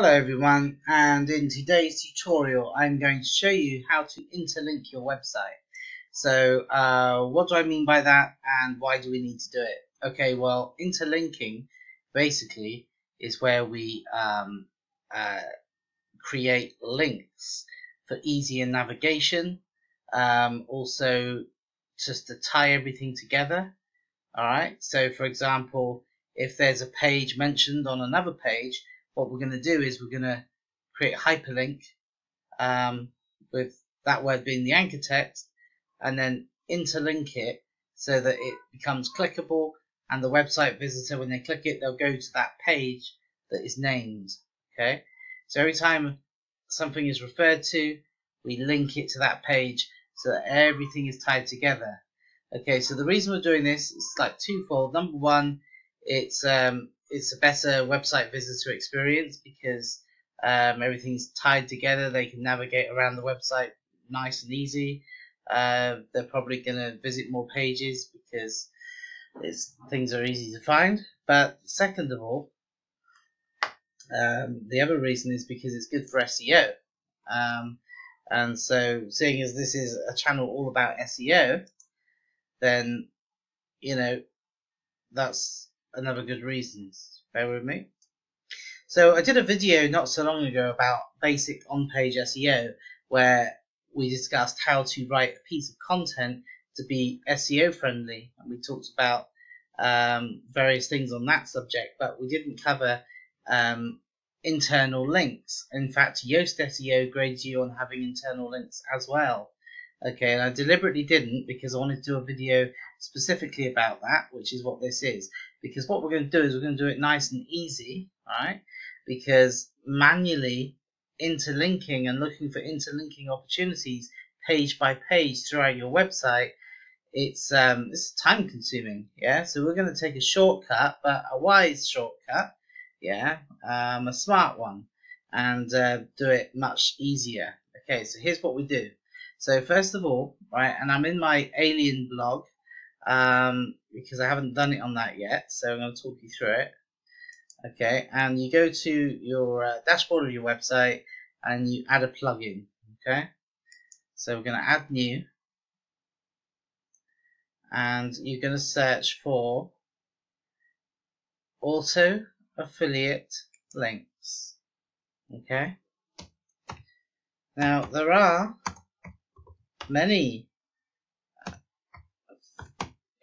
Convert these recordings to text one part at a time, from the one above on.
Hello everyone, and in today's tutorial I'm going to show you how to interlink your website. So what do I mean by that and why do we need to do it? Okay, well, interlinking basically is where we create links for easier navigation, also just to tie everything together. Alright, so for example, if there's a page mentioned on another page, what we're going to do is we're going to create a hyperlink with that word being the anchor text, and then interlink it so that it becomes clickable, and the website visitor, when they click it, they'll go to that page that is named. Okay, so every time something is referred to, we link it to that page so that everything is tied together. Okay, so the reason we're doing this is like twofold. Number one, it's a better website visitor experience because everything's tied together. They can navigate around the website nice and easy. They're probably going to visit more pages because things are easy to find. But second of all, the other reason is because it's good for SEO. And so seeing as this is a channel all about SEO, then, you know, that's another good reasons. Bear with me. So I did a video not so long ago about basic on-page SEO, where we discussed how to write a piece of content to be SEO friendly, and we talked about various things on that subject, but we didn't cover internal links. In fact, Yoast SEO grades you on having internal links as well. Okay, and I deliberately didn't because I wanted to do a video specifically about that, which is what this is. Because what we're going to do is we're going to do it nice and easy, right? Because manually interlinking and looking for interlinking opportunities page by page throughout your website, it's time consuming, yeah? So we're going to take a shortcut, but a wise shortcut, yeah? A smart one, and do it much easier. Okay, so here's what we do. So first of all, right, and I'm in my alien blog because I haven't done it on that yet, so I'm going to talk you through it. Okay, and you go to your dashboard of your website and you add a plugin. Okay, so we're going to add new, and you're going to search for Auto Affiliate Links. Okay, now there are many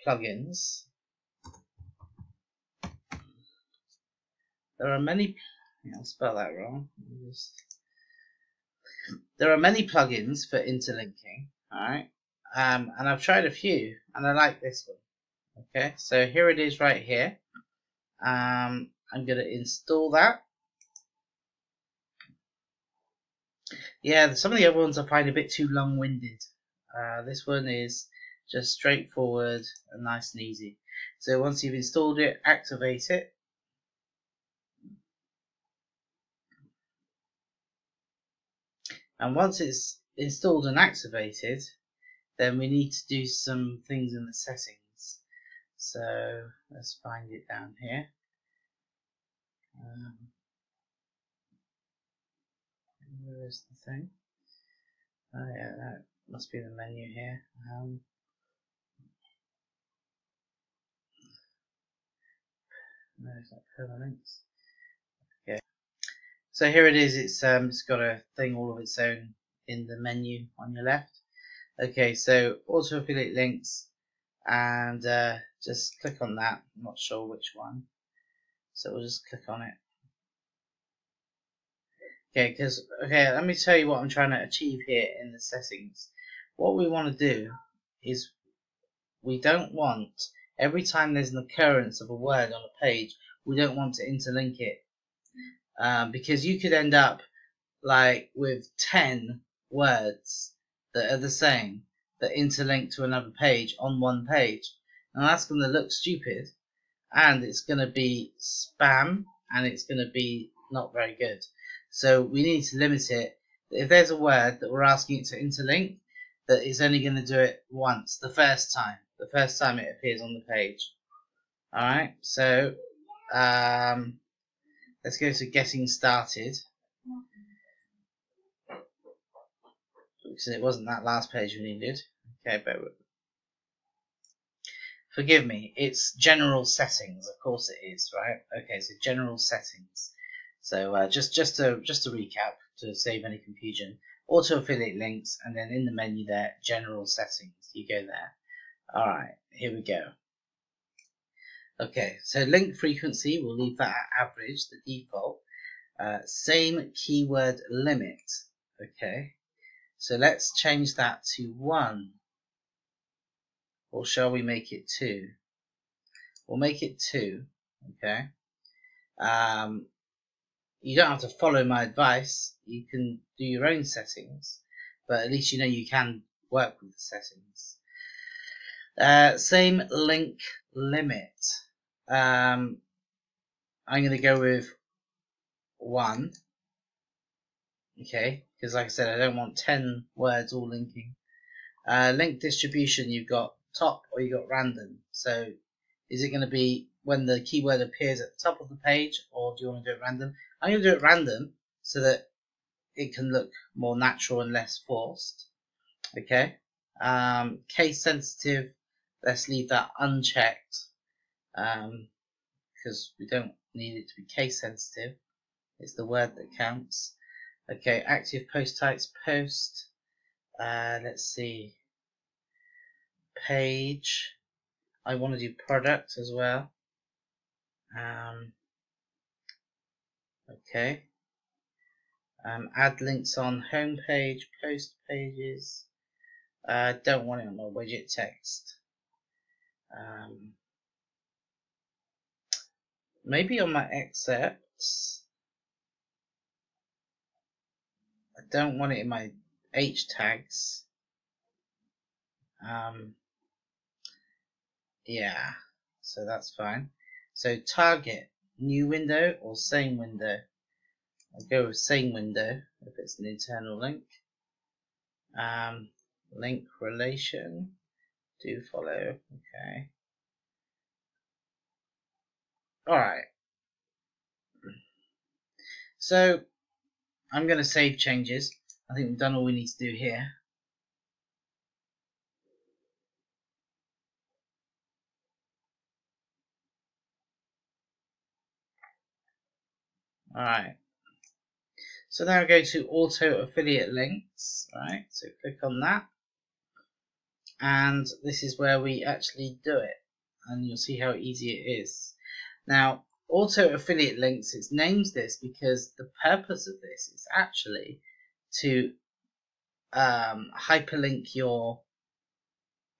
plugins. There are many. I'll spell that wrong. There are many plugins for interlinking. All right, and I've tried a few, and I like this one. Okay, so here it is, right here. I'm gonna install that. Yeah, some of the other ones I find a bit too long-winded. This one is just straightforward and nice and easy. So once you've installed it, activate it. And once it's installed and activated, then we need to do some things in the settings. So let's find it down here. Where is the thing? Oh yeah, that must be the menu here. No, it's not permanence. Okay, so here it is. It's got a thing all of its own in the menu on your left. Okay, so Auto Affiliate Links, and just click on that. I'm not sure which one, so we'll just click on it. Okay, let me tell you what I'm trying to achieve here in the settings. What we want to do is we don't want, every time there's an occurrence of a word on a page, we don't want to interlink it. Because you could end up like with 10 words that are the same, that interlink to another page on one page. And that's going to look stupid, and it's going to be spam, and it's going to be not very good. So we need to limit it. If there's a word that we're asking it to interlink, that it's only going to do it once, the first time it appears on the page. All right, so Let's go to getting started. Because it wasn't that last page we needed. Okay, bear with me. Forgive me, it's general settings, of course it is, right? Okay, so general settings. So just to recap, to save any confusion, auto affiliate links, and then in the menu there, general settings. You go there. All right, here we go. Okay, so link frequency, we'll leave that at average, the default. Same keyword limit. Okay, so let's change that to 1. Or shall we make it 2? We'll make it 2. Okay. You don't have to follow my advice. You can do your own settings, but at least you know you can work with the settings. Same link limit. I'm going to go with 1. Okay, because like I said, I don't want 10 words all linking. Link distribution, you've got top or you got random. So is it going to be when the keyword appears at the top of the page, or do you want to do it random? I'm going to do it random so that it can look more natural and less forced. Okay, case sensitive, let's leave that unchecked because we don't need it to be case sensitive. It's the word that counts. Okay, active post types, post, let's see, page. I want to do product as well. Okay. Add links on home page, post pages. Don't want it on my widget text. Maybe on my excerpts. I don't want it in my H tags. Yeah, so that's fine. So target, new window or same window. I'll go with same window if it's an internal link. Link relation, do follow. Okay, all right, so I'm going to save changes. I think we've done all we need to do here. Alright, so now go to auto affiliate links, right? So click on that, and this is where we actually do it, and you'll see how easy it is. Now, auto affiliate links, it names this because the purpose of this is actually to hyperlink your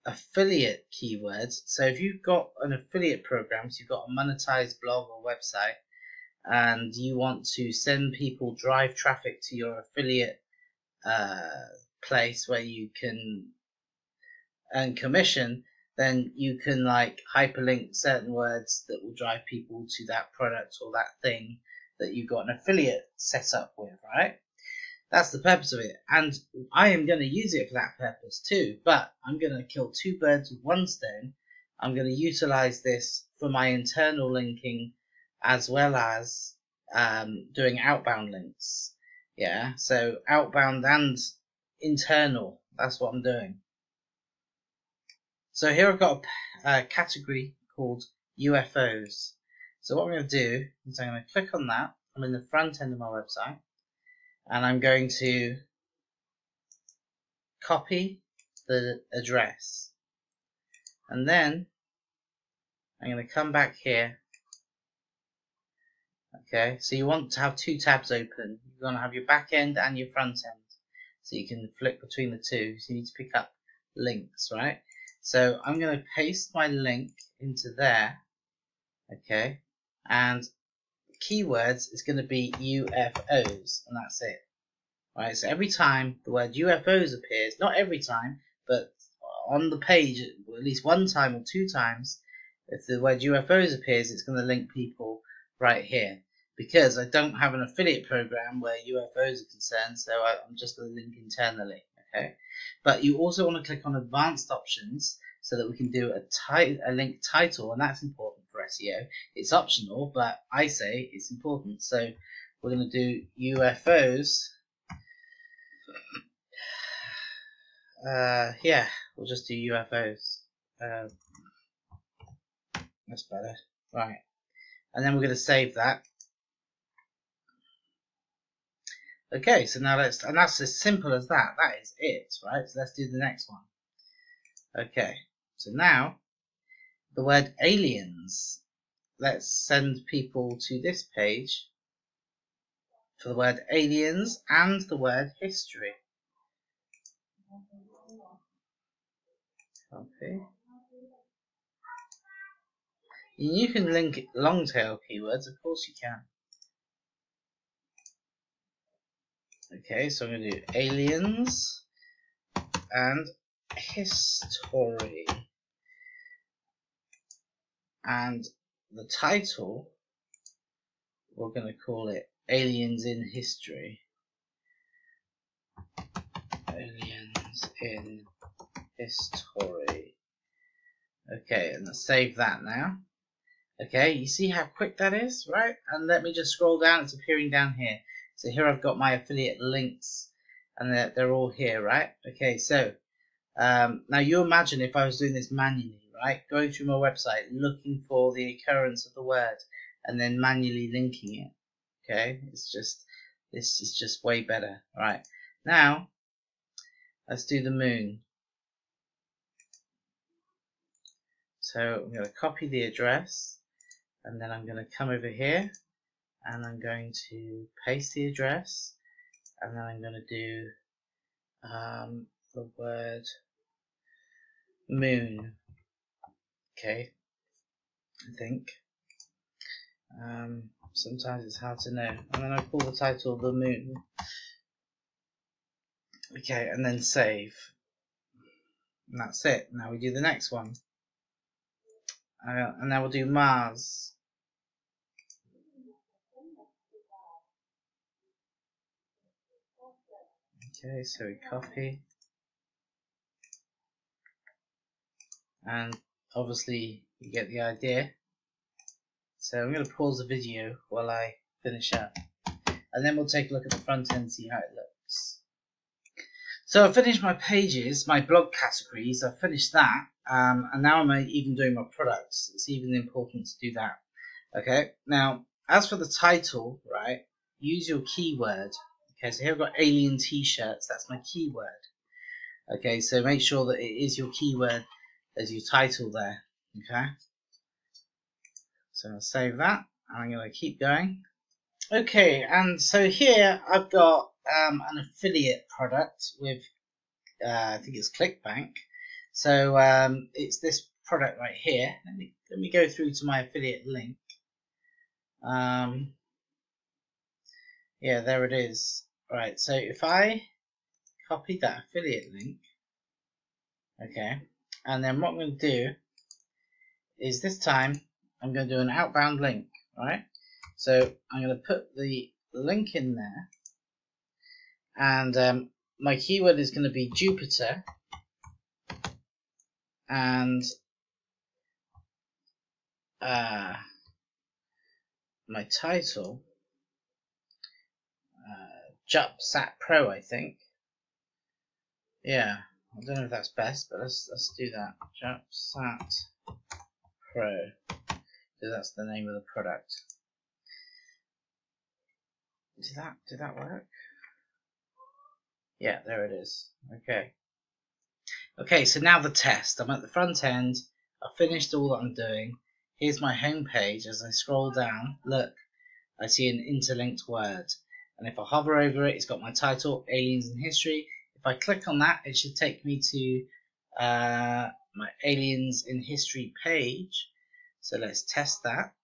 affiliate keywords. So if you've got an affiliate program, so you've got a monetized blog or website, and you want to send people, drive traffic to your affiliate place where you can earn commission, then you can like hyperlink certain words that will drive people to that product or that thing that you've got an affiliate set up with, right? That's the purpose of it, and I am going to use it for that purpose too, but I'm going to kill two birds with one stone. I'm going to utilize this for my internal linking as well as doing outbound links. Yeah, so outbound and internal, that's what I'm doing. So here I've got a category called UFOs. So what I'm going to do is I'm going to click on that. I'm in the front end of my website, and I'm going to copy the address, and then I'm going to come back here. Okay, so you want to have two tabs open. You're going to have your back end and your front end, so you can flick between the two. So you need to pick up links, right? So I'm going to paste my link into there. Okay, and keywords is going to be UFOs, and that's it. All right, so every time the word UFOs appears, not every time, but on the page at least one time or two times, if the word UFOs appears, it's going to link people right here. Because I don't have an affiliate program where UFOs are concerned, so I'm just going to link internally. Okay, but you also want to click on advanced options so that we can do a link title, and that's important for SEO. It's optional, but I say it's important. So we're going to do UFOs. Yeah, we'll just do UFOs. That's better. Right. And then we're going to save that. Okay, so now let's, and that's as simple as that. That is it, right? So let's do the next one. Okay, so now the word aliens. Let's send people to this page for the word aliens and the word history. Okay. You can link long tail keywords, of course you can. Okay, so I'm going to do aliens and history, and the title we're going to call it Aliens in History. Aliens in History. Okay, and let's save that now. Okay, you see how quick that is, right? And let me just scroll down, it's appearing down here. So here I've got my affiliate links, and they're all here, right? Okay, so now you imagine if I was doing this manually, right? Going through my website, looking for the occurrence of the word, and then manually linking it. Okay, it's just, this is just way better. All right, now let's do the moon. So I'm going to copy the address, and then I'm going to come over here. And I'm going to paste the address, and then I'm going to do the word moon. Okay, I think sometimes it's hard to know. And then I call the title the moon. Okay, and then save. And that's it. Now we do the next one, and now we'll do Mars. Okay, so we copy, and obviously you get the idea. So I'm going to pause the video while I finish up, and then we'll take a look at the front end, see how it looks. So I finished my pages, my blog categories, I finished that, and now I'm even doing my products. It's even important to do that. Okay, now as for the title, right, use your keyword. Okay, so here I've got alien t-shirts, that's my keyword. Okay, so make sure that it is your keyword as your title there. Okay, so I'll save that, and I'm going to keep going. Okay, and so here I've got an affiliate product with, I think it's Clickbank. So it's this product right here. Let me go through to my affiliate link. Yeah, there it is. Right, so if I copy that affiliate link, okay, and then what I'm going to do is this time I'm going to do an outbound link, right? So I'm going to put the link in there, and my keyword is going to be Jupiter, and my title, JupSat Pro, I think. Yeah, I don't know if that's best, but let's do that. JupSat Pro, because that's the name of the product. Did that work? Yeah, there it is. Okay. Okay, so now the test. I'm at the front end. I've finished all that I'm doing. Here's my home page. As I scroll down, look, I see an interlinked word. And if I hover over it, it's got my title, Aliens in History. If I click on that, it should take me to my Aliens in History page. So let's test that.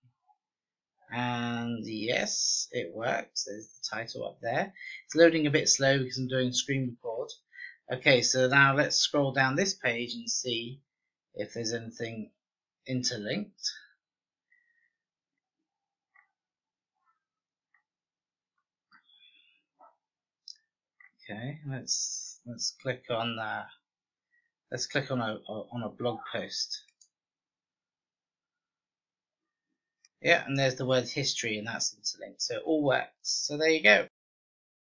And yes, it works. There's the title up there. It's loading a bit slow because I'm doing screen record. Okay, so now let's scroll down this page and see if there's anything interlinked. Okay, let's click on let's click on a blog post. Yeah, and there's the word history, and that's interlinked, so it all works. So there you go.